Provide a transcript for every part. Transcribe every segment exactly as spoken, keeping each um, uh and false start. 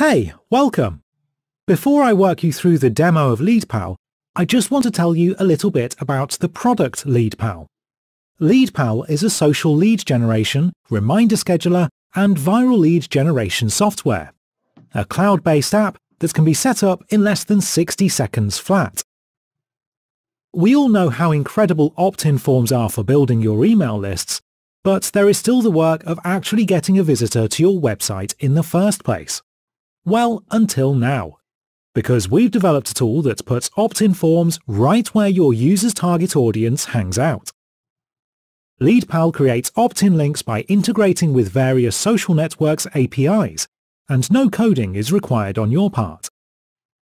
Hey, welcome! Before I work you through the demo of LeadPal, I just want to tell you a little bit about the product LeadPal. LeadPal is a social lead generation, reminder scheduler, and viral lead generation software. A cloud-based app that can be set up in less than sixty seconds flat. We all know how incredible opt-in forms are for building your email lists, but there is still the work of actually getting a visitor to your website in the first place. Well, until now. Because we've developed a tool that puts opt-in forms right where your user's target audience hangs out. LeadPal creates opt-in links by integrating with various social networks' A P Is, and no coding is required on your part.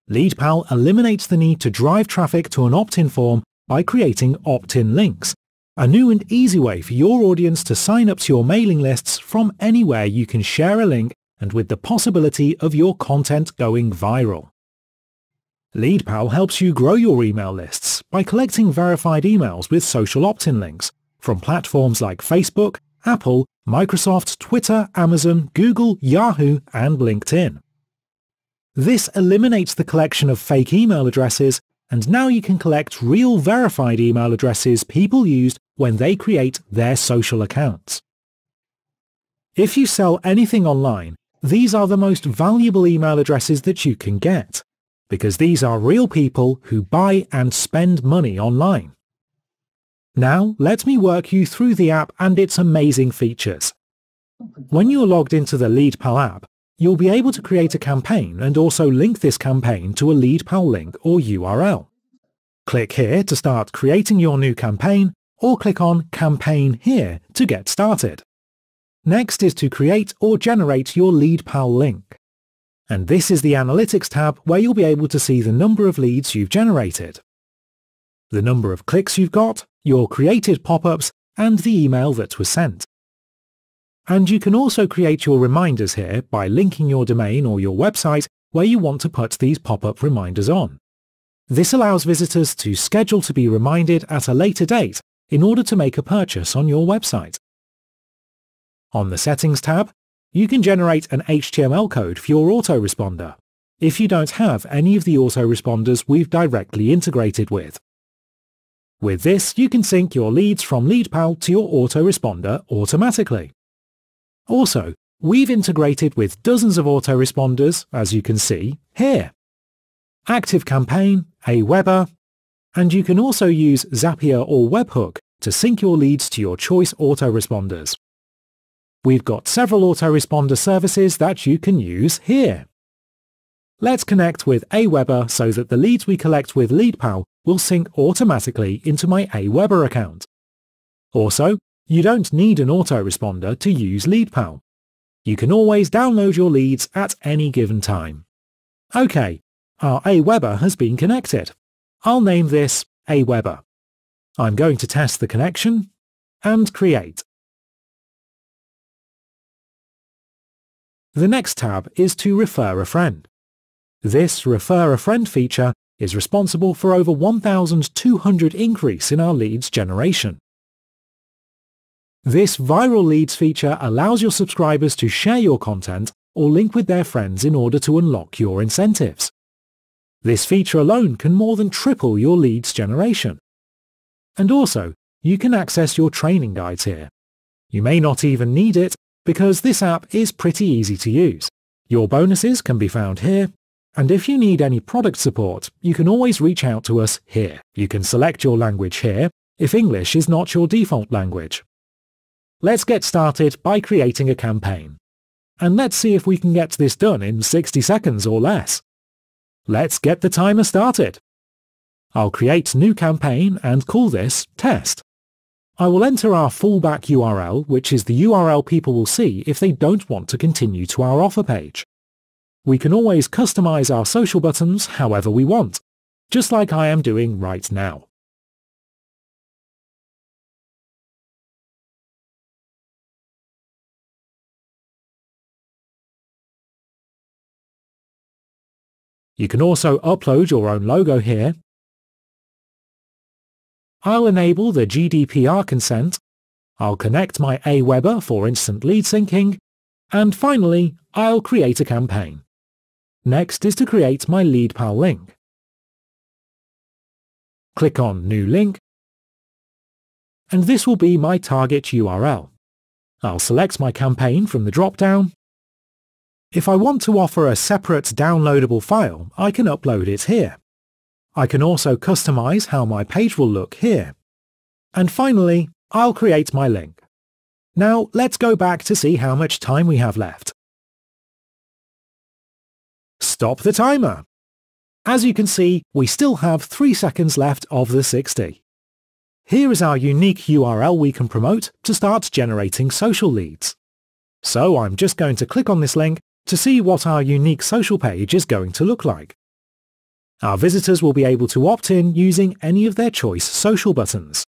LeadPal eliminates the need to drive traffic to an opt-in form by creating opt-in links, a new and easy way for your audience to sign up to your mailing lists from anywhere you can share a link and with the possibility of your content going viral. LeadPal helps you grow your email lists by collecting verified emails with social opt-in links from platforms like Facebook, Apple, Microsoft, Twitter, Amazon, Google, Yahoo, and LinkedIn. This eliminates the collection of fake email addresses, and now you can collect real verified email addresses people used when they create their social accounts. If you sell anything online, these are the most valuable email addresses that you can get, because these are real people who buy and spend money online. Now, let me work you through the app and its amazing features. When you're logged into the LeadPal app, you'll be able to create a campaign and also link this campaign to a LeadPal link or U R L. Click here to start creating your new campaign, or click on Campaign here to get started. Next is to create or generate your LeadPal link. And this is the Analytics tab where you'll be able to see the number of leads you've generated, the number of clicks you've got, your created pop-ups, and the email that was sent. And you can also create your reminders here by linking your domain or your website where you want to put these pop-up reminders on. This allows visitors to schedule to be reminded at a later date in order to make a purchase on your website. On the Settings tab, you can generate an H T M L code for your autoresponder, if you don't have any of the autoresponders we've directly integrated with. With this, you can sync your leads from LeadPal to your autoresponder automatically. Also, we've integrated with dozens of autoresponders, as you can see here. ActiveCampaign, AWeber, and you can also use Zapier or Webhook to sync your leads to your choice autoresponders. We've got several autoresponder services that you can use here. Let's connect with AWeber so that the leads we collect with LeadPal will sync automatically into my AWeber account. Also, you don't need an autoresponder to use LeadPal. You can always download your leads at any given time. OK, our AWeber has been connected. I'll name this AWeber. I'm going to test the connection and create. The next tab is to refer a friend. This refer a friend feature is responsible for over one thousand two hundred increase in our leads generation. This viral leads feature allows your subscribers to share your content or link with their friends in order to unlock your incentives. This feature alone can more than triple your leads generation. And also, you can access your training guides here. You may not even need it because this app is pretty easy to use. Your bonuses can be found here, and if you need any product support, you can always reach out to us here. You can select your language here if English is not your default language. Let's get started by creating a campaign. And let's see if we can get this done in sixty seconds or less. Let's get the timer started. I'll create new campaign and call this Test. I will enter our fallback U R L, which is the U R L people will see if they don't want to continue to our offer page. We can always customize our social buttons however we want, just like I am doing right now. You can also upload your own logo here. I'll enable the G D P R consent. I'll connect my AWeber for instant lead syncing. And finally, I'll create a campaign. Next is to create my LeadPal link. Click on New Link, and this will be my target U R L. I'll select my campaign from the drop-down. If I want to offer a separate downloadable file, I can upload it here. I can also customize how my page will look here. And finally, I'll create my link. Now let's go back to see how much time we have left. Stop the timer! As you can see, we still have three seconds left of the sixty. Here is our unique U R L we can promote to start generating social leads. So I'm just going to click on this link to see what our unique social page is going to look like. Our visitors will be able to opt in using any of their choice social buttons.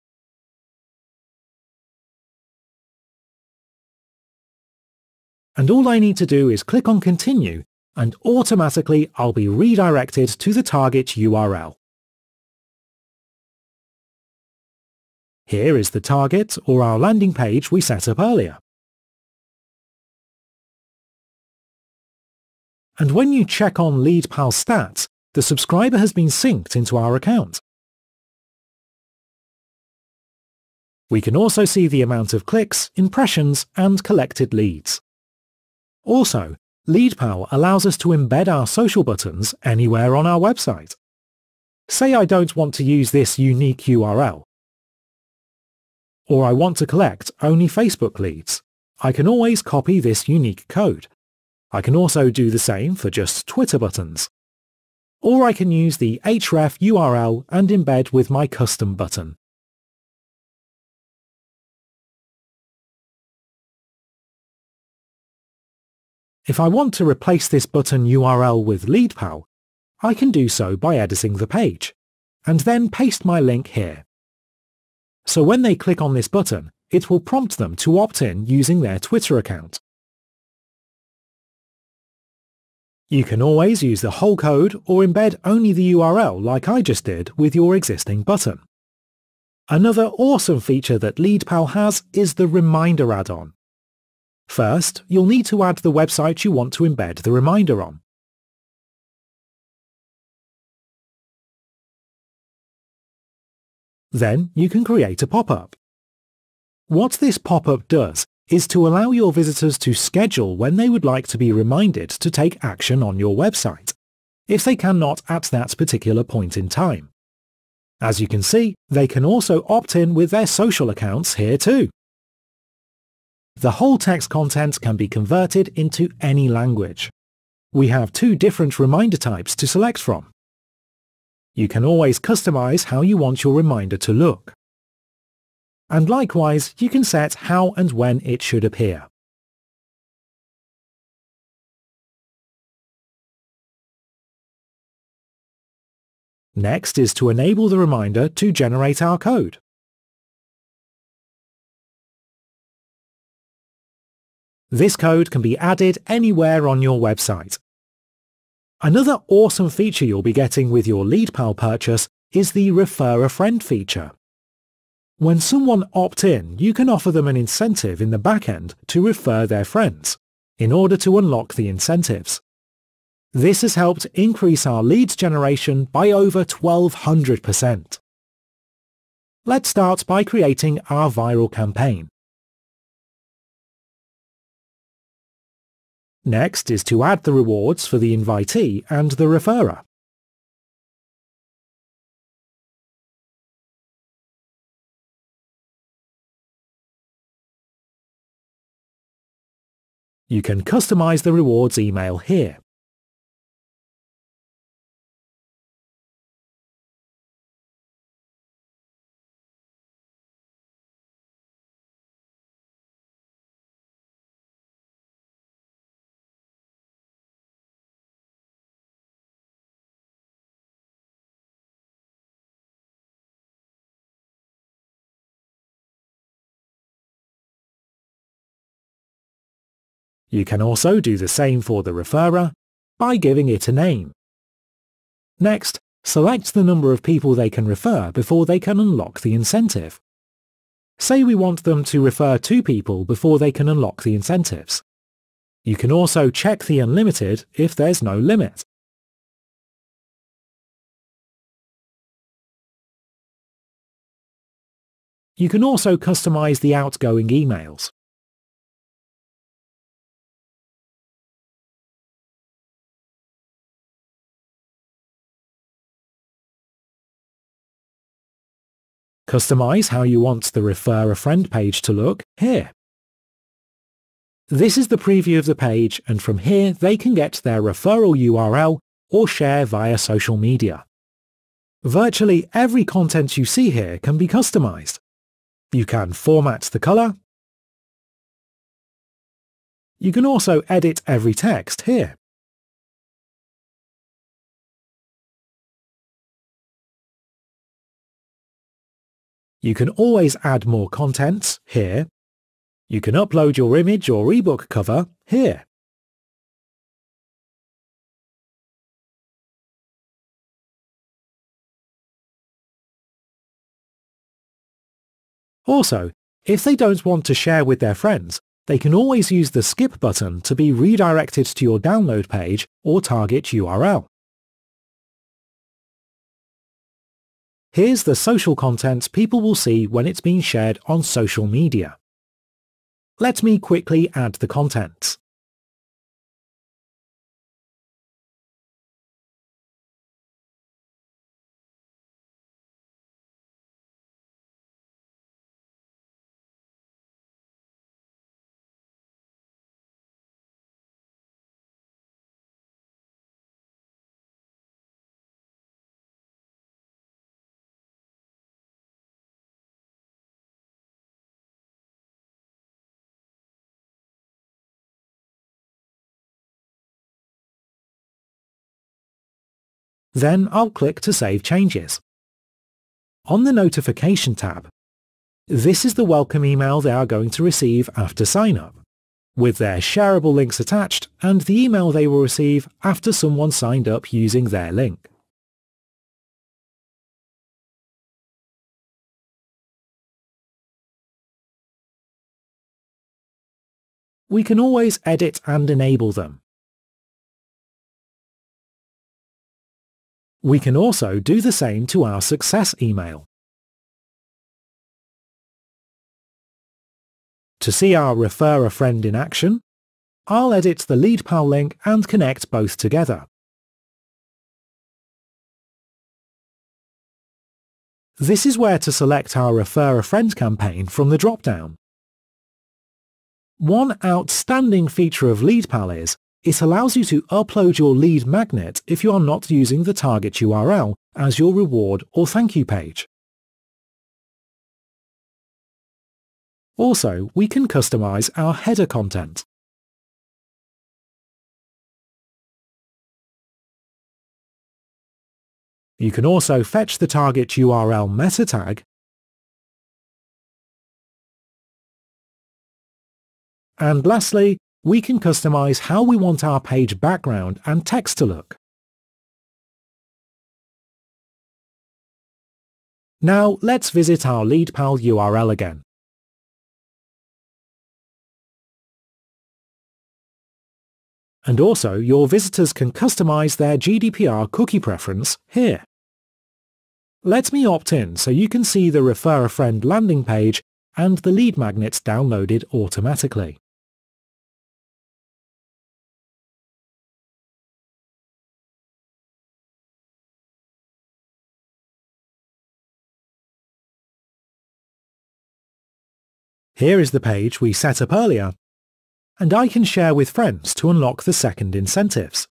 And all I need to do is click on Continue, and automatically I'll be redirected to the target U R L. Here is the target or our landing page we set up earlier. And when you check on LeadPal stats, the subscriber has been synced into our account. We can also see the amount of clicks, impressions, and collected leads. Also, LeadPal allows us to embed our social buttons anywhere on our website. Say I don't want to use this unique U R L, or I want to collect only Facebook leads. I can always copy this unique code. I can also do the same for just Twitter buttons. Or I can use the href U R L and embed with my custom button. If I want to replace this button U R L with LeadPal, I can do so by editing the page, and then paste my link here. So when they click on this button, it will prompt them to opt in using their Twitter account. You can always use the whole code or embed only the U R L like I just did with your existing button. Another awesome feature that LeadPal has is the reminder add-on. First, you'll need to add the website you want to embed the reminder on. Then you can create a pop-up. What this pop-up does is to allow your visitors to schedule when they would like to be reminded to take action on your website, if they cannot at that particular point in time. As you can see, they can also opt in with their social accounts here too. The whole text content can be converted into any language. We have two different reminder types to select from. You can always customize how you want your reminder to look. And likewise, you can set how and when it should appear. Next is to enable the reminder to generate our code. This code can be added anywhere on your website. Another awesome feature you'll be getting with your LeadPal purchase is the Refer a Friend feature. When someone opts in, you can offer them an incentive in the backend to refer their friends, in order to unlock the incentives. This has helped increase our leads generation by over twelve hundred percent. Let's start by creating our viral campaign. Next is to add the rewards for the invitee and the referrer. You can customize the rewards email here. You can also do the same for the referrer by giving it a name. Next, select the number of people they can refer before they can unlock the incentive. Say we want them to refer two people before they can unlock the incentives. You can also check the unlimited if there's no limit. You can also customize the outgoing emails. Customize how you want the Refer a Friend page to look here. This is the preview of the page, and from here they can get their referral U R L or share via social media. Virtually every content you see here can be customized. You can format the color. You can also edit every text here. You can always add more contents here. You can upload your image or ebook cover here. Also, if they don't want to share with their friends, they can always use the skip button to be redirected to your download page or target U R L. Here's the social content people will see when it's being shared on social media. Let me quickly add the contents. Then I'll click to save changes. On the Notification tab, this is the welcome email they are going to receive after sign-up, with their shareable links attached and the email they will receive after someone signed up using their link. We can always edit and enable them. We can also do the same to our success email. To see our Refer a Friend in action, I'll edit the LeadPal link and connect both together. This is where to select our Refer a Friend campaign from the drop-down. One outstanding feature of LeadPal is it allows you to upload your lead magnet if you are not using the target U R L as your reward or thank you page. Also, we can customize our header content. You can also fetch the target U R L meta tag and lastly, we can customize how we want our page background and text to look. Now let's visit our LeadPal U R L again. And also your visitors can customize their G D P R cookie preference here. Let me opt in so you can see the Refer a Friend landing page and the lead magnets downloaded automatically. Here is the page we set up earlier, and I can share with friends to unlock the second incentives.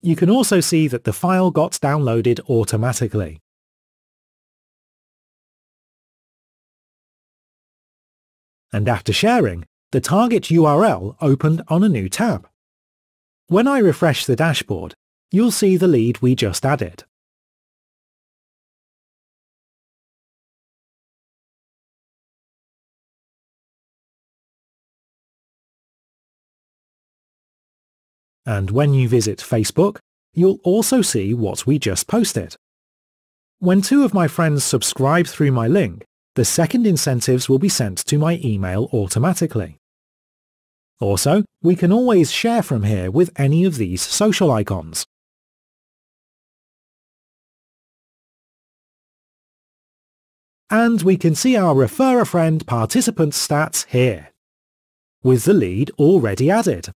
You can also see that the file got downloaded automatically. And after sharing, the target U R L opened on a new tab. When I refresh the dashboard, you'll see the lead we just added. And when you visit Facebook, you'll also see what we just posted. When two of my friends subscribe through my link, the second incentives will be sent to my email automatically. Also, we can always share from here with any of these social icons. and we can see our Refer a Friend participant stats here, with the lead already added.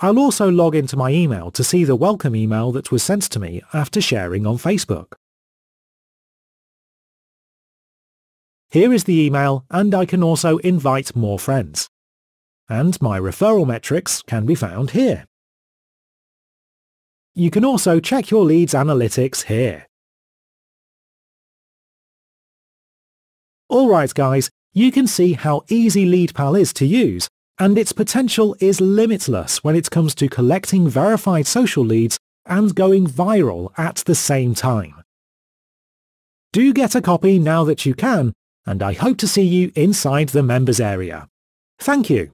I'll also log into my email to see the welcome email that was sent to me after sharing on Facebook. Here is the email, and I can also invite more friends. And my referral metrics can be found here. You can also check your leads analytics here. Alright guys, you can see how easy LeadPal is to use, and its potential is limitless when it comes to collecting verified social leads and going viral at the same time. Do get a copy now that you can, and I hope to see you inside the members area. Thank you.